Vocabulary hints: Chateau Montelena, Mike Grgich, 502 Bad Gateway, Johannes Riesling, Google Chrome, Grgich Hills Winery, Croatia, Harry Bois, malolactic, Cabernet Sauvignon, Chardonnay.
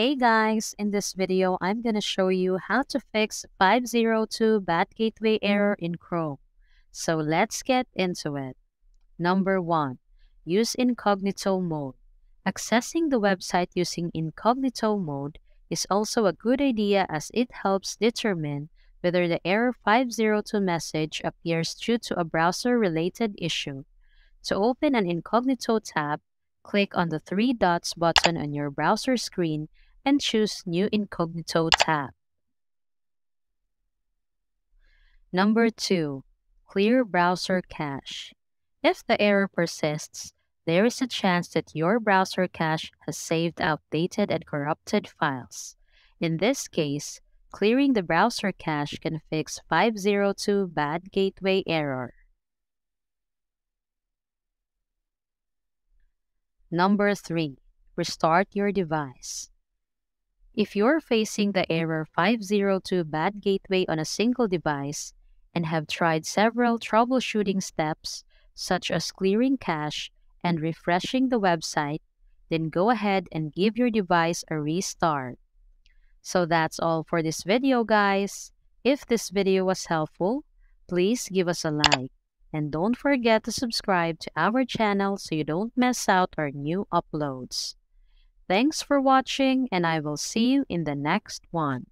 Hey guys, in this video, I'm going to show you how to fix 502 bad gateway error in Chrome. So let's get into it. Number 1. Use incognito mode. Accessing the website using incognito mode is also a good idea as it helps determine whether the error 502 message appears due to a browser-related issue. To open an incognito tab, click on the 3 dots button on your browser screen and choose New Incognito tab. Number 2. Clear browser cache. If the error persists, there is a chance that your browser cache has saved outdated and corrupted files. In this case, clearing the browser cache can fix 502 bad gateway error. Number 3. Restart your device. If you're facing the error 502 bad gateway on a single device and have tried several troubleshooting steps, such as clearing cache and refreshing the website, then go ahead and give your device a restart. So that's all for this video, guys. If this video was helpful, please give us a like. And don't forget to subscribe to our channel so you don't miss out our new uploads. Thanks for watching, and I will see you in the next one.